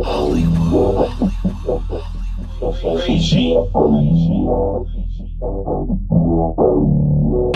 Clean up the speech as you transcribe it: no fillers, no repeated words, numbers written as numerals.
Hollywood Regime.